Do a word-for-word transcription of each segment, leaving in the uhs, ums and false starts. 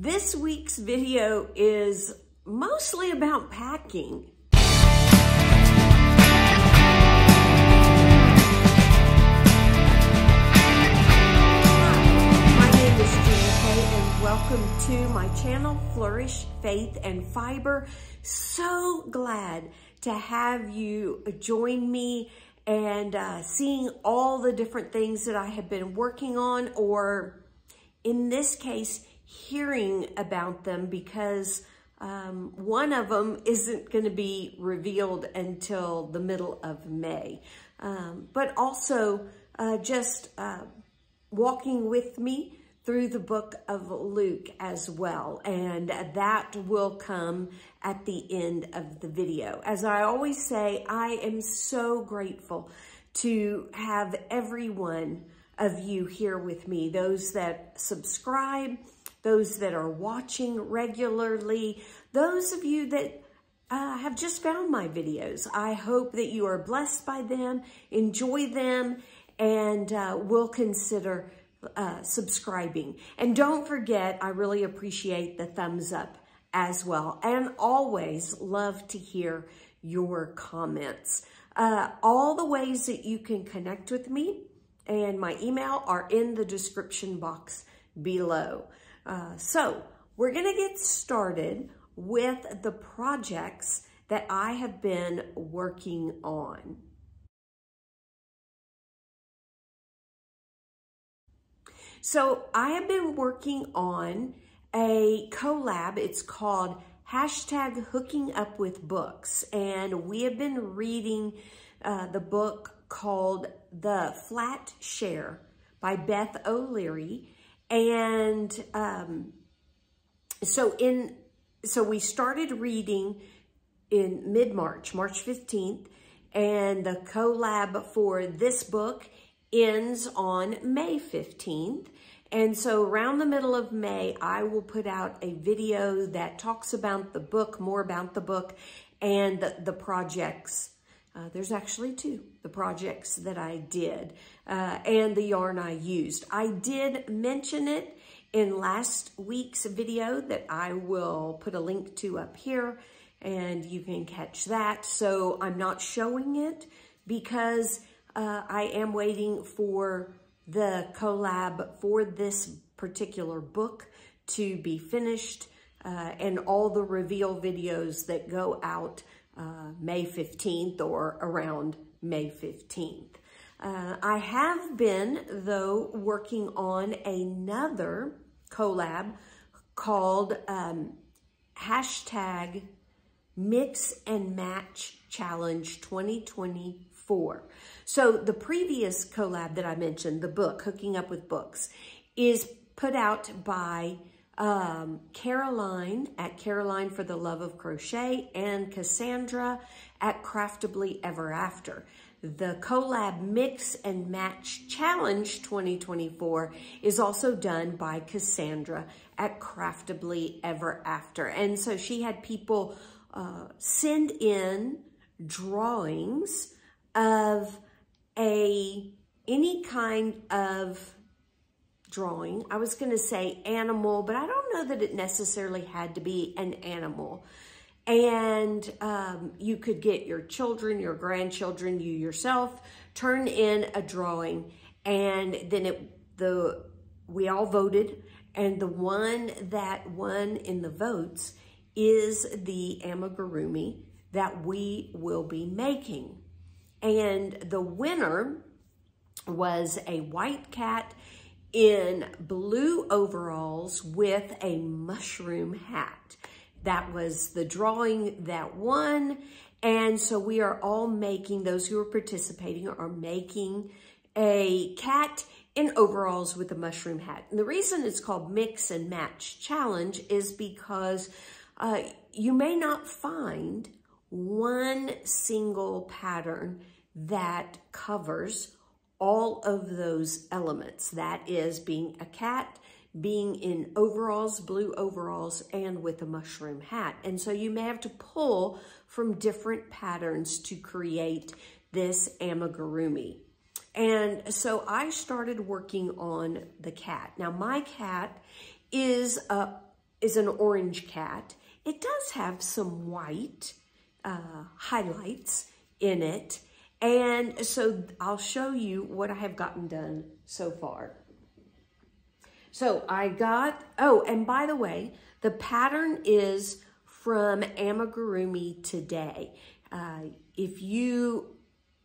This week's video is mostly about packing. Hi, my name is Janna-Kay and welcome to my channel, Flourish Faith and Fiber. So glad to have you join me and uh, seeing all the different things that I have been working on, or in this case, hearing about them, because um, one of them isn't going to be revealed until the middle of May. Um, but also uh, just uh, walking with me through the book of Luke as well. And that will come at the end of the video. As I always say, I am so grateful to have every one of you here with me. Those that subscribe, those that are watching regularly, those of you that uh, have just found my videos. I hope that you are blessed by them, enjoy them, and uh, will consider Uh, subscribing. And don't forget, I really appreciate the thumbs up as well, and always love to hear your comments. Uh, all the ways that you can connect with me and my email are in the description box below. Uh, so we're going to get started with the projects that I have been working on. So I have been working on a collab. It's called Hashtag Hooking Up With Books. And we have been reading uh, the book called The Flat Share by Beth O'Leary. And um, so in so we started reading in mid-March, March fifteenth. And the collab for this book ends on May fifteenth. And so around the middle of May, I will put out a video that talks about the book, more about the book and the, the projects. Uh, there's actually two, the projects that I did uh, and the yarn I used. I did mention it in last week's video that I will put a link to up here, and you can catch that. So I'm not showing it because Uh, I am waiting for the collab for this particular book to be finished uh, and all the reveal videos that go out uh, May fifteenth or around May fifteenth. Uh, I have been, though, working on another collab called um, Hashtag Mix and Match Challenge twenty twenty-four. So the previous collab that I mentioned, the book, Hooking Up With Books, is put out by um, Caroline at Caroline for the Love of Crochet and Cassandra at Craftably Ever After. The collab Mix and Match Challenge twenty twenty-four is also done by Cassandra at Craftably Ever After. And so she had people uh, send in drawings of a any kind of drawing. I was going to say animal, but I don't know that it necessarily had to be an animal. And um, you could get your children, your grandchildren, you yourself, turn in a drawing, and then it the we all voted, and the one that won in the votes is the amigurumi that we will be making. And the winner was a white cat in blue overalls with a mushroom hat. That was the drawing that won. And so we are all making, those who are participating are making a cat in overalls with a mushroom hat. And the reason it's called Mix and Match Challenge is because uh, you may not find one single pattern that covers all of those elements. That is being a cat, being in overalls, blue overalls, and with a mushroom hat. And so you may have to pull from different patterns to create this amigurumi. And so I started working on the cat. Now my cat is a is an orange cat. It does have some white uh, highlights in it. And so I'll show you what I have gotten done so far. So I got, oh, and by the way, the pattern is from Amigurumi Today. Uh, if you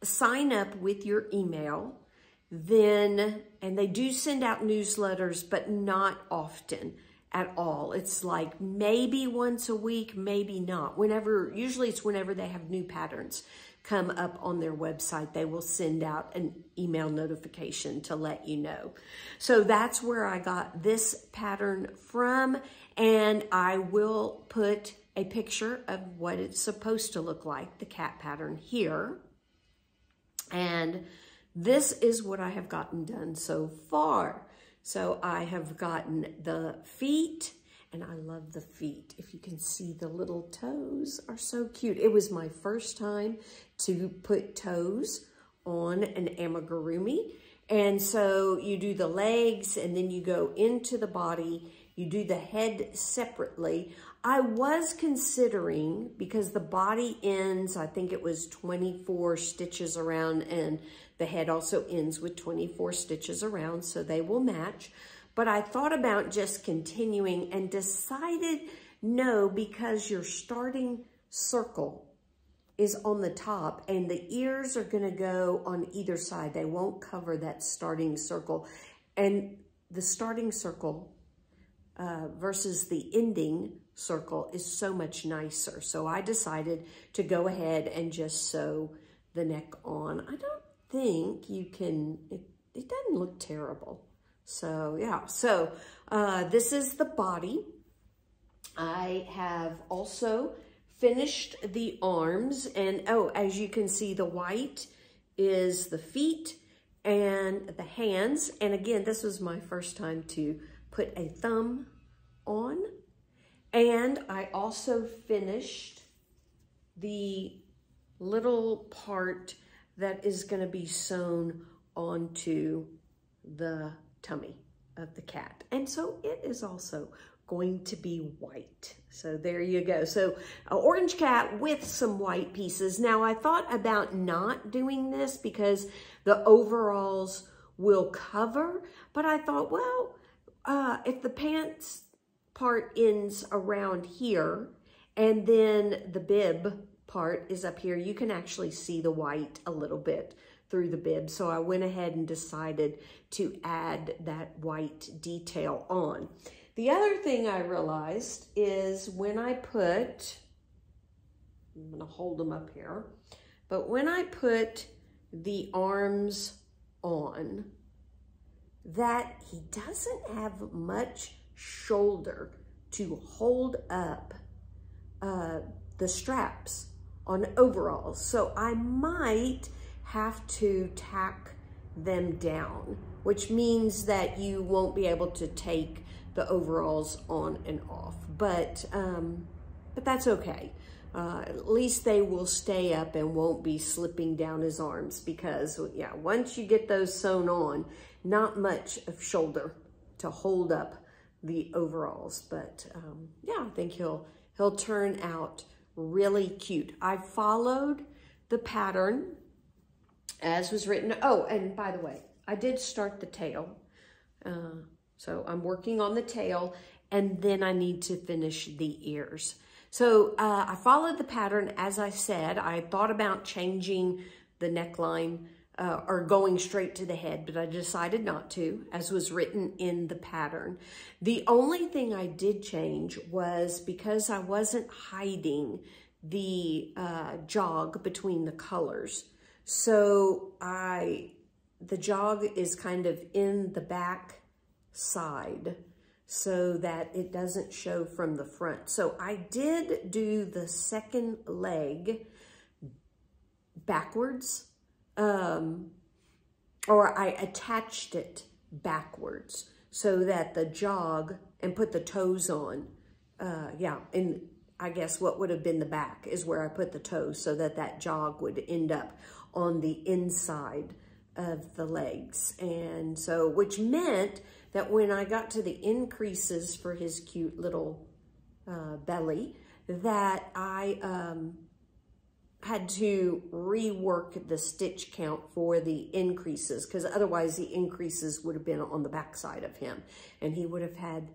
sign up with your email, then, and they do send out newsletters, but not often at all. It's like maybe once a week, maybe not. Whenever, usually it's whenever they have new patterns come up on their website, they will send out an email notification to let you know. So that's where I got this pattern from, and I will put a picture of what it's supposed to look like, the cat pattern here. And this is what I have gotten done so far. So I have gotten the feet, and I love the feet. If you can see, the little toes are so cute. It was my first time to put toes on an amigurumi. And so you do the legs, and then you go into the body. You do the head separately. I was considering, because the body ends, I think it was twenty-four stitches around, and the head also ends with twenty-four stitches around, so they will match. But I thought about just continuing and decided no, because your starting circle is on the top, and the ears are gonna go on either side. They won't cover that starting circle. And the starting circle Uh, versus the ending circle is so much nicer. So I decided to go ahead and just sew the neck on. I don't think you can, it, it doesn't look terrible. So yeah, so uh, this is the body. I have also finished the arms, and oh, as you can see, the white is the feet and the hands. And again, this was my first time to put a thumb on, and I also finished the little part that is going to be sewn onto the tummy of the cat, and so it is also going to be white. So there you go. So an orange cat with some white pieces. Now I thought about not doing this because the overalls will cover, but I thought, well, Uh, if the pants part ends around here, and then the bib part is up here, you can actually see the white a little bit through the bib. So I went ahead and decided to add that white detail on. The other thing I realized is when I put, I'm gonna hold them up here, but when I put the arms on, that he doesn't have much shoulder to hold up uh, the straps on overalls. So I might have to tack them down, which means that you won't be able to take the overalls on and off, but, um, but that's okay. Uh, at least they will stay up and won't be slipping down his arms, because yeah, once you get those sewn on, not much of shoulder to hold up the overalls. But um, yeah, I think he'll, he'll turn out really cute. I followed the pattern as was written. Oh, and by the way, I did start the tail. Uh, so I'm working on the tail, and then I need to finish the ears. So uh, I followed the pattern. As I said, I thought about changing the neckline Uh, or going straight to the head, but I decided not to, as was written in the pattern. The only thing I did change was, because I wasn't hiding the uh, jog between the colors, so I, the jog is kind of in the back side so that it doesn't show from the front. So I did do the second leg backwards, Um, or I attached it backwards so that the jog, and put the toes on. Uh, yeah, and I guess what would have been the back is where I put the toes, so that that jog would end up on the inside of the legs. And so, which meant that when I got to the increases for his cute little uh, belly, that I um, had to rework the stitch count for the increases, because otherwise the increases would have been on the backside of him, and he would have had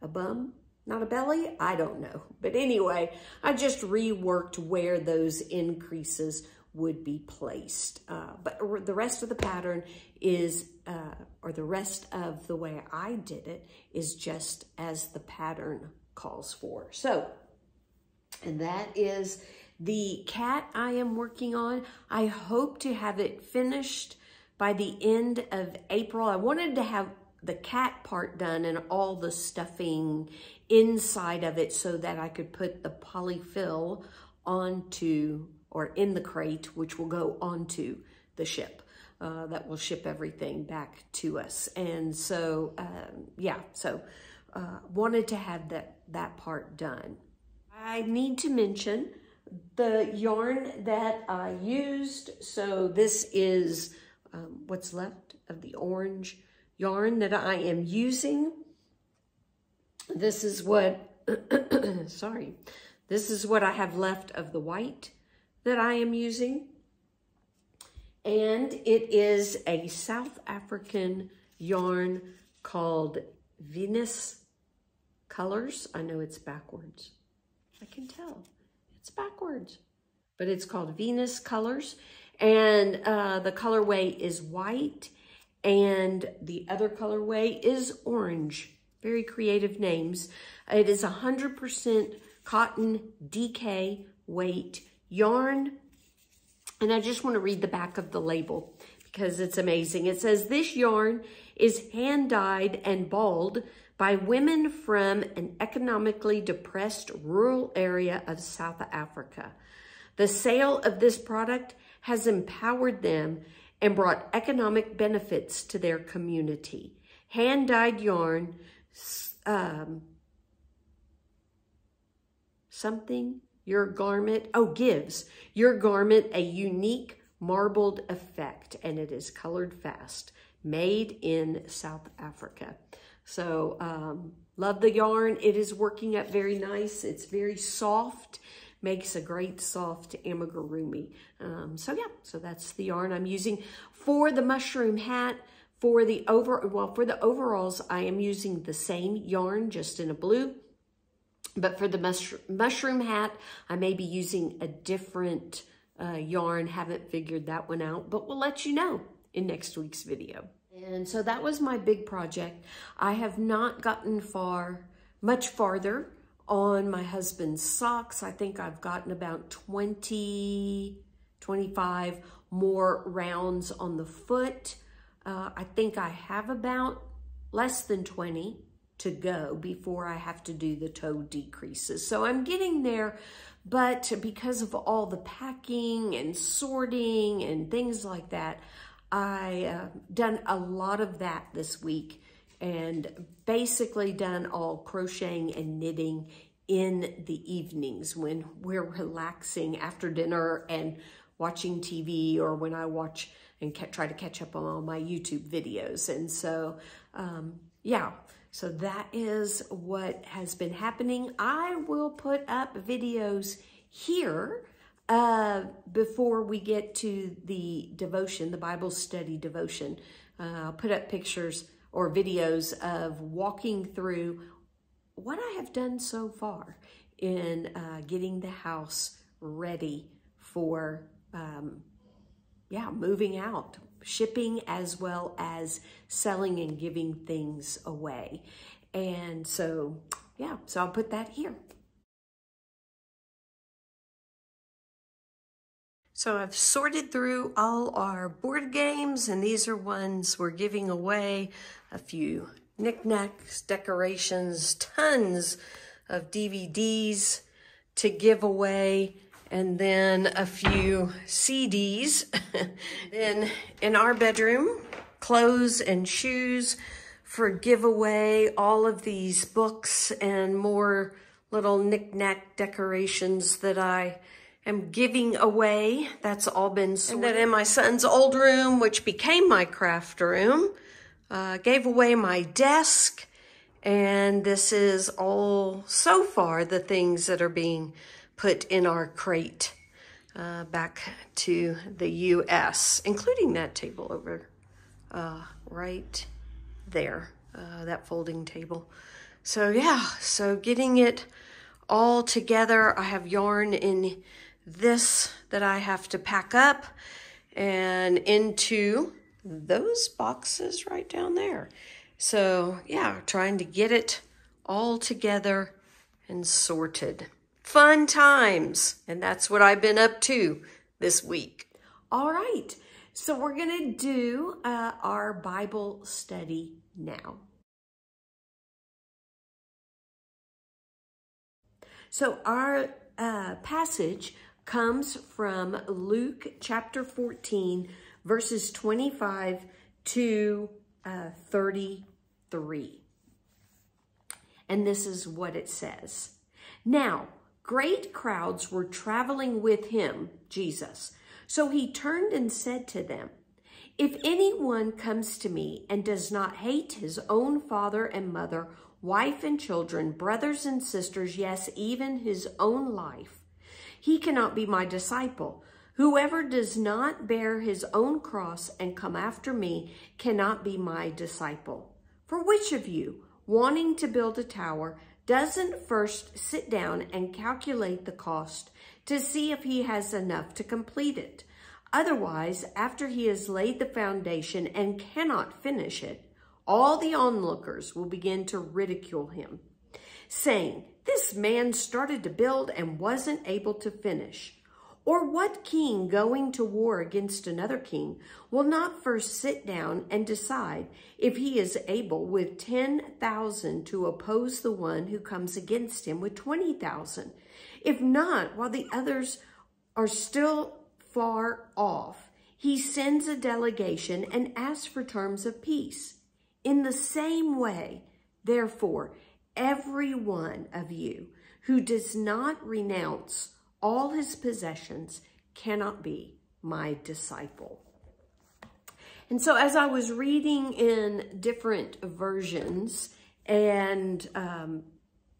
a bum, not a belly, I don't know. But anyway, I just reworked where those increases would be placed. Uh, but the rest of the pattern is, uh, or the rest of the way I did it is just as the pattern calls for. So, and that is the cat I am working on. I hope to have it finished by the end of April. I wanted to have the cat part done and all the stuffing inside of it so that I could put the polyfill onto, or in the crate, which will go onto the ship. Uh, that will ship everything back to us. And so, um, yeah, so uh, wanted to have that, that part done. I need to mention the yarn that I used. So this is um, what's left of the orange yarn that I am using. This is what, sorry, this is what I have left of the white that I am using. And it is a South African yarn called Venus Colors. I know it's backwards. I can tell. It's backwards, but it's called Venus Colors, and uh, the colorway is white, and the other colorway is orange. Very creative names. It is one hundred percent cotton D K weight yarn, and I just want to read the back of the label because it's amazing. It says, this yarn is hand-dyed and balled by women from an economically depressed rural area of South Africa. The sale of this product has empowered them and brought economic benefits to their community. Hand-dyed yarn, um, something your garment, oh, gives your garment a unique marbled effect, and it is colored fast, made in South Africa. So, um, love the yarn. It is working up very nice. It's very soft, makes a great soft amigurumi. Um, so yeah, so that's the yarn I'm using for the mushroom hat. For the over, well, for the overalls, I am using the same yarn, just in a blue, but for the mushroom, mushroom hat, I may be using a different, uh, yarn. Haven't figured that one out, but we'll let you know in next week's video. And so that was my big project. I have not gotten far, much farther on my husband's socks. I think I've gotten about twenty, twenty-five more rounds on the foot. Uh, I think I have about less than twenty to go before I have to do the toe decreases. So I'm getting there, but because of all the packing and sorting and things like that, I uh, done a lot of that this week, and basically done all crocheting and knitting in the evenings when we're relaxing after dinner and watching T V, or when I watch and try to catch up on all my YouTube videos. And so, um, yeah, so that is what has been happening. I will put up videos here Uh, before we get to the devotion, the Bible study devotion. Uh, I'll put up pictures or videos of walking through what I have done so far in uh, getting the house ready for, um, yeah, moving out, shipping, as well as selling and giving things away. And so, yeah, so I'll put that here. So I've sorted through all our board games, and these are ones we're giving away. A few knickknacks, decorations, tons of D V Ds to give away, and then a few C Ds. Then in our bedroom, clothes and shoes for giveaway, all of these books and more little knickknack decorations that I I'm giving away. That's all been sorted. And then in my son's old room, which became my craft room, uh, gave away my desk, and this is all so far the things that are being put in our crate uh, back to the U S, including that table over uh, right there, uh, that folding table. So yeah, so getting it all together. I have yarn in this that I have to pack up and into those boxes right down there. So yeah, trying to get it all together and sorted. Fun times, and that's what I've been up to this week. All right, so we're gonna do uh, our Bible study now. So our uh, passage comes from Luke chapter fourteen, verses twenty-five to uh, thirty-three. And this is what it says. Now, great crowds were traveling with him, Jesus. So he turned and said to them, if anyone comes to me and does not hate his own father and mother, wife and children, brothers and sisters, yes, even his own life, he cannot be my disciple. Whoever does not bear his own cross and come after me cannot be my disciple. For which of you, wanting to build a tower, doesn't first sit down and calculate the cost to see if he has enough to complete it? Otherwise, after he has laid the foundation and cannot finish it, all the onlookers will begin to ridicule him, saying, this man started to build and wasn't able to finish. Or what king going to war against another king will not first sit down and decide if he is able with ten thousand to oppose the one who comes against him with twenty thousand? If not, while the others are still far off, he sends a delegation and asks for terms of peace. In the same way, therefore, every one of you who does not renounce all his possessions cannot be my disciple. And so as I was reading in different versions and um,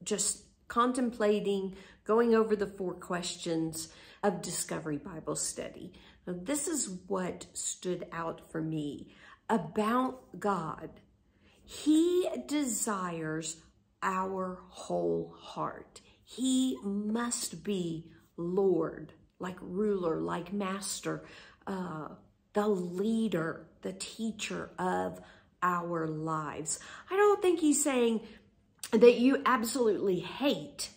just contemplating, going over the four questions of Discovery Bible Study, this is what stood out for me about God. He desires our whole heart. He must be Lord, like ruler, like master, uh, the leader, the teacher of our lives. I don't think he's saying that you absolutely hate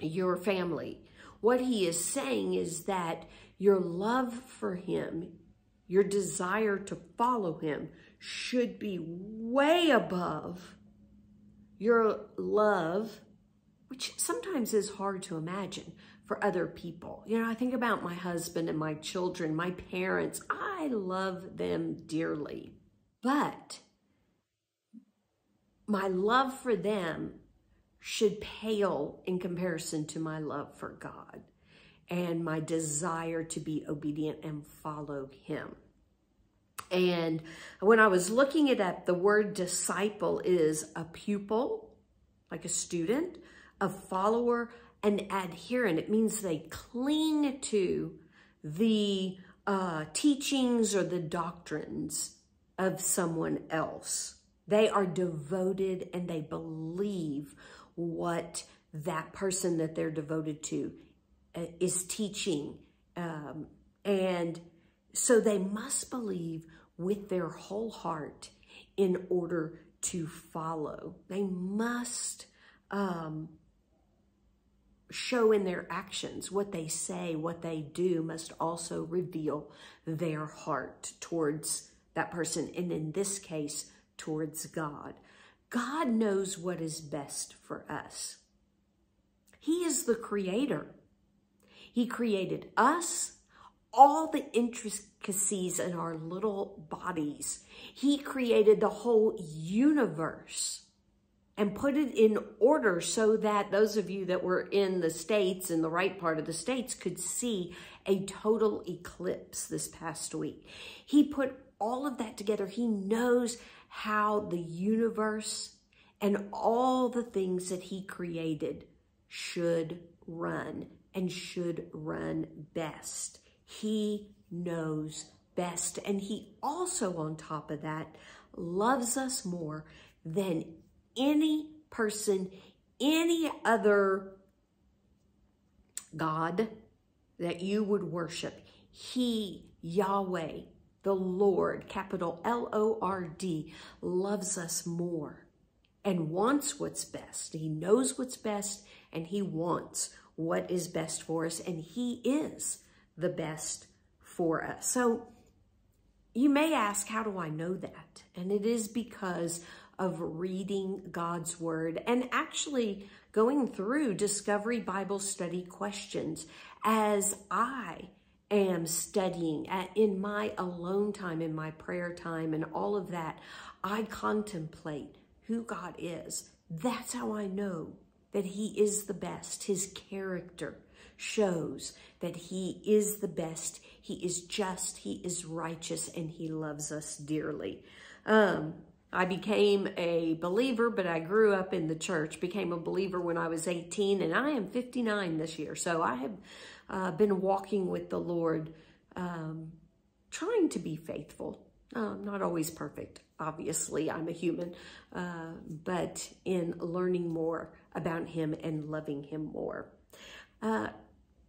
your family. What he is saying is that your love for him, your desire to follow him, should be way above your love, which sometimes is hard to imagine, for other people. You know, I think about my husband and my children, my parents. I love them dearly, but my love for them should pale in comparison to my love for God and my desire to be obedient and follow him. And when I was looking it up, the word disciple is a pupil, like a student, a follower, an adherent. It means they cling to the uh, teachings or the doctrines of someone else. They are devoted and they believe what that person that they're devoted to uh, is teaching. Um, and so they must believe with their whole heart in order to follow. They must um, show in their actions. What they say, what they do must also reveal their heart towards that person, and in this case, towards God. God knows what is best for us. He is the creator. He created us, all the intricacies in our little bodies. He created the whole universe and put it in order so that those of you that were in the States, in the right part of the States, could see a total eclipse this past week. He put all of that together. He knows how the universe and all the things that he created should run and should run best. He knows best. And he also, on top of that, loves us more than any person, any other God that you would worship. He, Yahweh, the Lord, capital L O R D, loves us more and wants what's best. He knows what's best and he wants what is best for us, and he is the best for us. So you may ask, how do I know that? And it is because of reading God's word and actually going through Discovery Bible Study questions as I am studying at, in my alone time, in my prayer time and all of that. I contemplate who God is. That's how I know that he is the best. His character shows that he is the best. He is just, he is righteous, and he loves us dearly. Um, I became a believer, but I grew up in the church, became a believer when I was eighteen, and I am fifty-nine this year. So I have uh, been walking with the Lord, um, trying to be faithful. Um, not always perfect, obviously, I'm a human, uh, but in learning more about him and loving him more. Uh,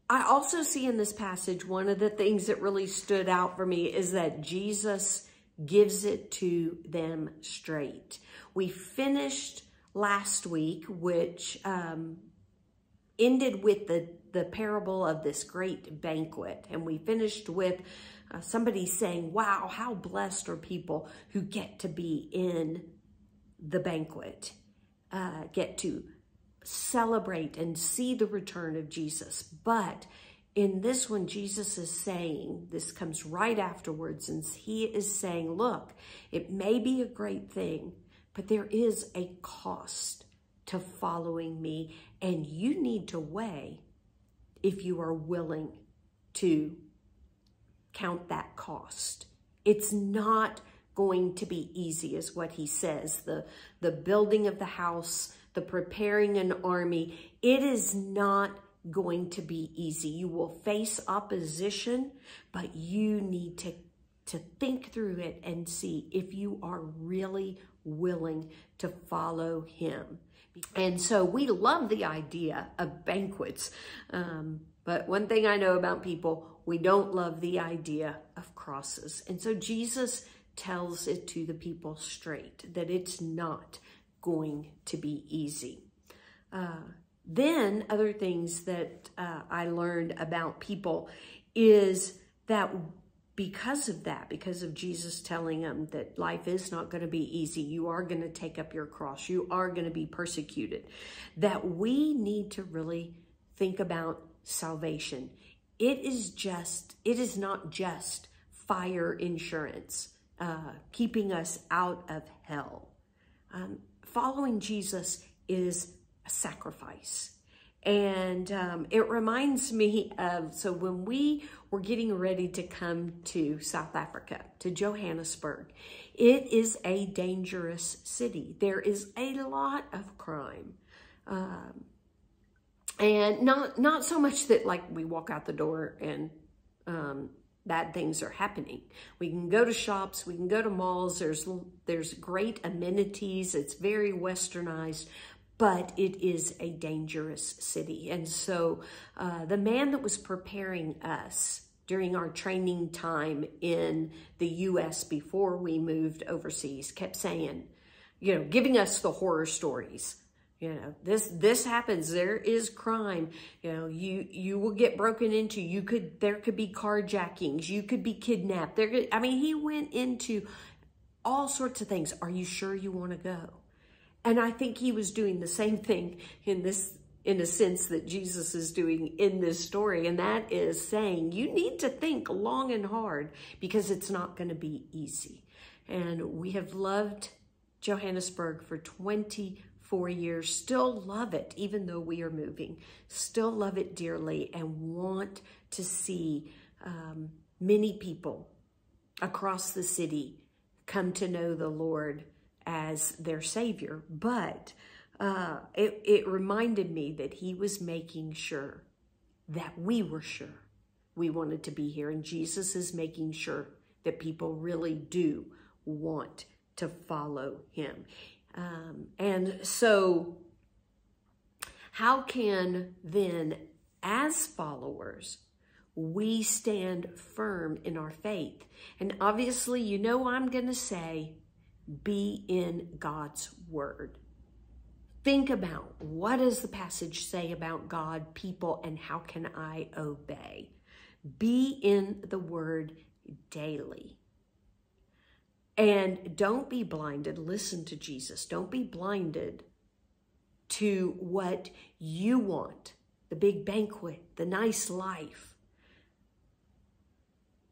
I also see in this passage, one of the things that really stood out for me is that Jesus gives it to them straight. We finished last week, which um, ended with the, the parable of this great banquet. And we finished with uh, somebody saying, wow, how blessed are people who get to be in the banquet, uh, get to celebrate and see the return of Jesus. But in this one, Jesus is saying, this comes right afterwards, and he is saying, look, it may be a great thing, but there is a cost to following me, and you need to weigh if you are willing to count that cost. It's not going to be easy, is what he says. The, the building of the house, the preparing an army, it is not going to be easy. You will face opposition, but you need to, to think through it and see if you are really willing to follow him. And so we love the idea of banquets. Um, but one thing I know about people, we don't love the idea of crosses. And so Jesus tells it to the people straight, that it's not going to be easy. Uh, Then other things that uh, I learned about people is that because of that, because of Jesus telling them that life is not going to be easy, you are going to take up your cross, you are going to be persecuted, that we need to really think about salvation. It is just, it is not just fire insurance, uh, keeping us out of hell. Um, following Jesus is a sacrifice. And um, it reminds me of, so when we were getting ready to come to South Africa, to Johannesburg, it is a dangerous city. There is a lot of crime. Um, and not, not so much that like we walk out the door and um, bad things are happening. We can go to shops, we can go to malls, there's, there's great amenities, it's very westernized, but it is a dangerous city. And so uh, the man that was preparing us during our training time in the U S before we moved overseas kept saying, you know, giving us the horror stories. You know, this this happens, there is crime. You know, you you will get broken into, you could, there could be carjackings, you could be kidnapped. There could, I mean, he went into all sorts of things. Are you sure you want to go? And I think he was doing the same thing in this, in a sense that Jesus is doing in this story. And that is saying, you need to think long and hard because it's not going to be easy. And we have loved Johannesburg for twenty-four years, still love it, even though we are moving, still love it dearly and want to see um, many people across the city come to know the Lord as their Savior. But uh, it, it reminded me that he was making sure that we were sure we wanted to be here. And Jesus is making sure that people really do want to follow him. Um, and so how can then, as followers, we stand firm in our faith? And obviously, you know I'm going to say, be in God's word. Think about, what does the passage say about God, people, and how can I obey? Be in the word daily. And don't be blinded. Listen to Jesus. Don't be blinded to what you want, the big banquet, the nice life.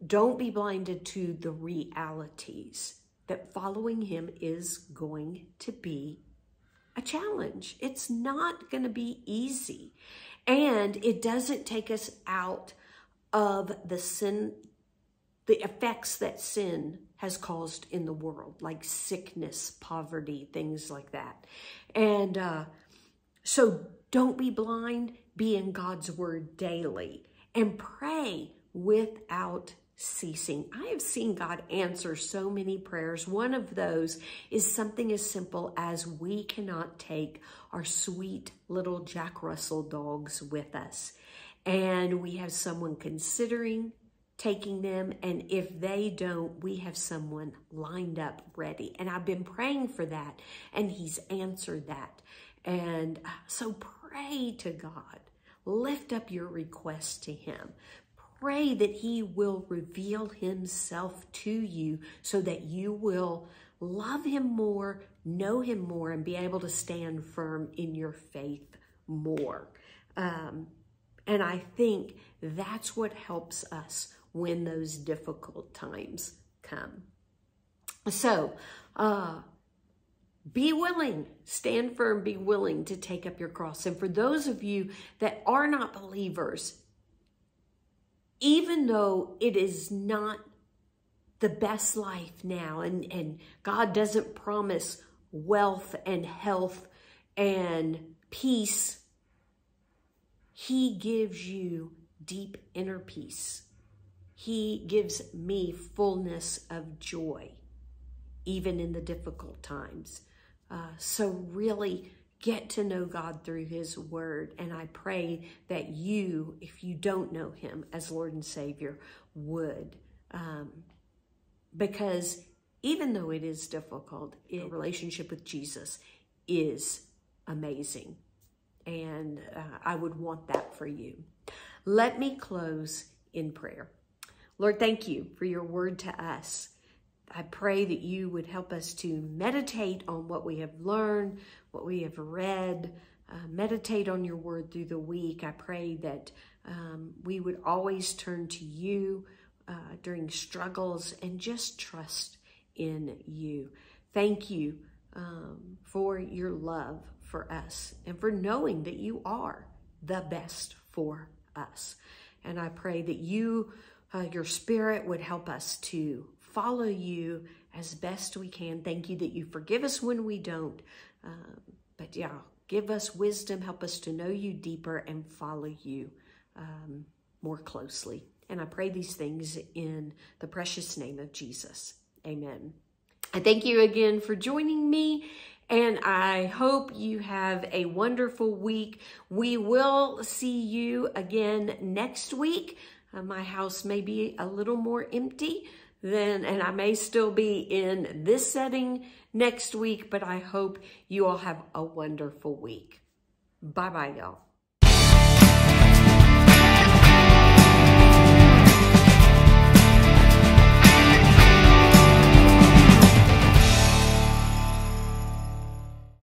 Don't be blinded to the realities that following him is going to be a challenge. It's not going to be easy. And it doesn't take us out of the sin, the effects that sin has caused in the world, like sickness, poverty, things like that. And uh, so don't be blind, be in God's word daily, and pray without ceasing. I have seen God answer so many prayers. One of those is something as simple as, we cannot take our sweet little Jack Russell dogs with us, and we have someone considering taking them, and if they don't, we have someone lined up ready. And I've been praying for that, and he's answered that. And so pray to God. Lift up your request to him. Pray that he will reveal himself to you so that you will love him more, know him more, and be able to stand firm in your faith more. Um, and I think that's what helps us when those difficult times come. So uh, be willing, stand firm, be willing to take up your cross. And for those of you that are not believers, even though it is not the best life now, and, and God doesn't promise wealth and health and peace, he gives you deep inner peace. He gives me fullness of joy, even in the difficult times. Uh, so really get to know God through his word. And I pray that you, if you don't know him as Lord and Savior, would. Um, because even though it is difficult, your relationship with Jesus is amazing. And uh, I would want that for you. Let me close in prayer. Lord, thank you for your word to us. I pray that you would help us to meditate on what we have learned, what we have read, uh, meditate on your word through the week. I pray that um, we would always turn to you uh, during struggles and just trust in you. Thank you um, for your love for us and for knowing that you are the best for us. And I pray that you... Uh, your spirit would help us to follow you as best we can. Thank you that you forgive us when we don't. Um, but yeah, give us wisdom. Help us to know you deeper and follow you um, more closely. And I pray these things in the precious name of Jesus. Amen. I thank you again for joining me. And I hope you have a wonderful week. We will see you again next week. Uh, my house may be a little more empty than, and I may still be in this setting next week, but I hope you all have a wonderful week. Bye-bye, y'all.